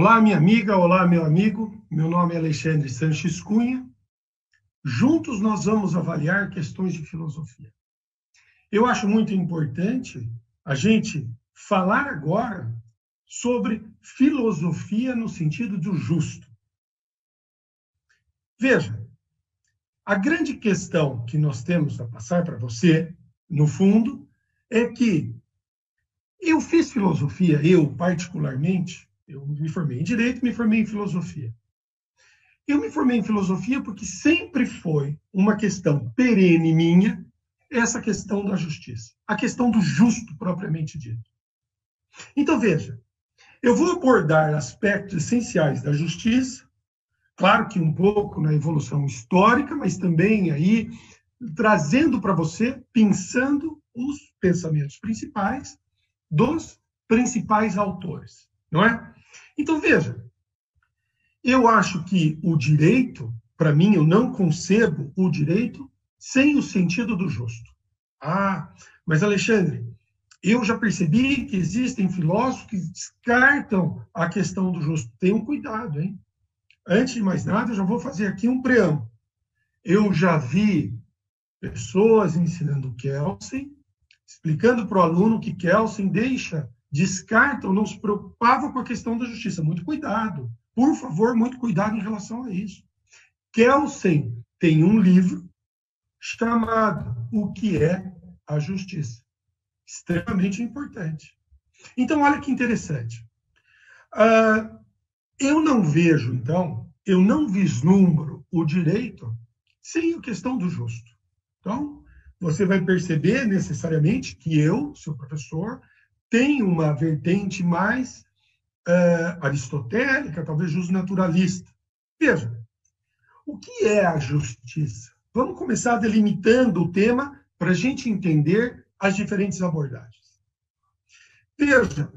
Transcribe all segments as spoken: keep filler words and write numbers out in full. Olá, minha amiga, olá, meu amigo. Meu nome é Alexandre Sanches Cunha. Juntos nós vamos avaliar questões de filosofia. Eu acho muito importante a gente falar agora sobre filosofia no sentido do justo. Veja, a grande questão que nós temos a passar para você, no fundo, é que eu fiz filosofia, eu particularmente, eu me formei em direito, me formei em filosofia. Eu me formei em filosofia porque sempre foi uma questão perene minha, essa questão da justiça, a questão do justo propriamente dito. Então, veja, eu vou abordar aspectos essenciais da justiça, claro que um pouco na evolução histórica, mas também aí trazendo para você, pensando os pensamentos principais dos principais autores, não é? Então, veja, eu acho que o direito, para mim, eu não concebo o direito sem o sentido do justo. Ah, mas Alexandre, eu já percebi que existem filósofos que descartam a questão do justo. Tenham cuidado, hein? Antes de mais nada, eu já vou fazer aqui um preâmbulo. Eu já vi pessoas ensinando Kelsen, explicando para o aluno que Kelsen deixa, descarta ou não se preocupava com a questão da justiça. Muito cuidado. Por favor, muito cuidado em relação a isso. Kelsen tem um livro chamado O que é a Justiça. Extremamente importante. Então, olha que interessante. Uh, eu não vejo, então, eu não vislumbro o direito sem a questão do justo. Então, você vai perceber necessariamente que eu, seu professor, tenho uma vertente mais uh, aristotélica, talvez justnaturalista. Veja, o que é a justiça? Vamos começar delimitando o tema para a gente entender as diferentes abordagens. Veja,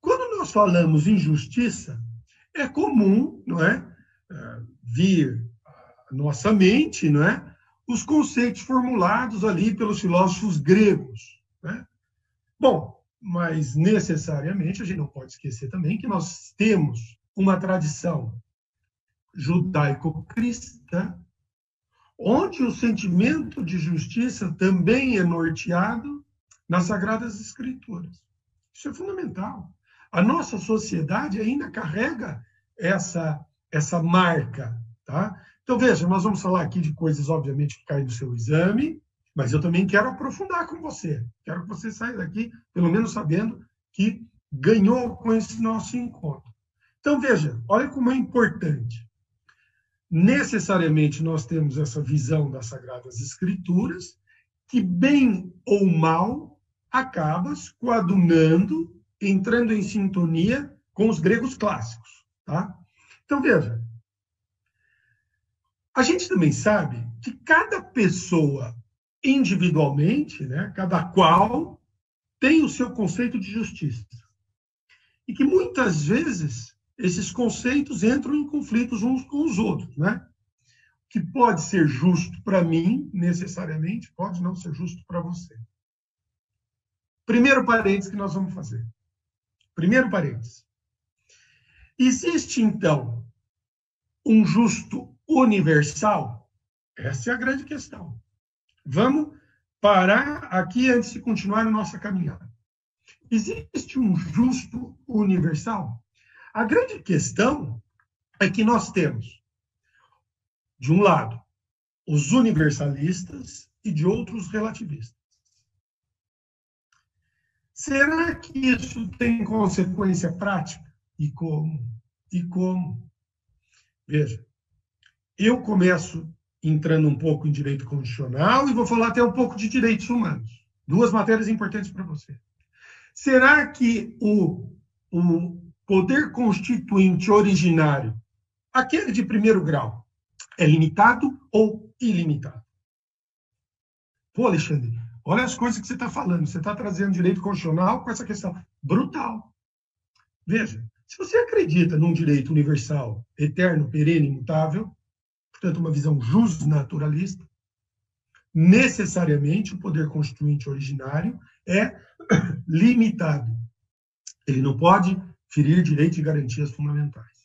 quando nós falamos em justiça, é comum, não é, uh, vir à nossa mente, não é, os conceitos formulados ali pelos filósofos gregos, né? Bom, mas necessariamente a gente não pode esquecer também que nós temos uma tradição judaico-cristã, onde o sentimento de justiça também é norteado nas Sagradas Escrituras. Isso é fundamental. A nossa sociedade ainda carrega essa, essa marca, tá? Então, veja, nós vamos falar aqui de coisas, obviamente, que caem no seu exame, mas eu também quero aprofundar com você. Quero que você saia daqui, pelo menos sabendo que ganhou com esse nosso encontro. Então, veja, olha como é importante. Necessariamente, nós temos essa visão das Sagradas Escrituras, que, bem ou mal, acaba se coadunando, entrando em sintonia com os gregos clássicos, tá? Então, veja. A gente também sabe que cada pessoa individualmente, né, cada qual tem o seu conceito de justiça. E que muitas vezes esses conceitos entram em conflitos uns com os outros, né? O que pode ser justo para mim, necessariamente, pode não ser justo para você. Primeiro parênteses que nós vamos fazer. Primeiro parênteses. Existe, então, um justo universal? Essa é a grande questão. Vamos parar aqui antes de continuar a nossa caminhada. Existe um justo universal? A grande questão é que nós temos, de um lado, os universalistas e de outros relativistas. Será que isso tem consequência prática? E como? E como? Veja, eu começo entrando um pouco em direito constitucional e vou falar até um pouco de direitos humanos. Duas matérias importantes para você. Será que o, o poder constituinte originário, aquele de primeiro grau, é limitado ou ilimitado? Pô, Alexandre, olha as coisas que você está falando. Você está trazendo direito constitucional com essa questão brutal. Veja, se você acredita num direito universal, eterno, perene, imutável, portanto, uma visão justnaturalista, necessariamente o poder constituinte originário é limitado. Ele não pode ferir direitos e garantias fundamentais.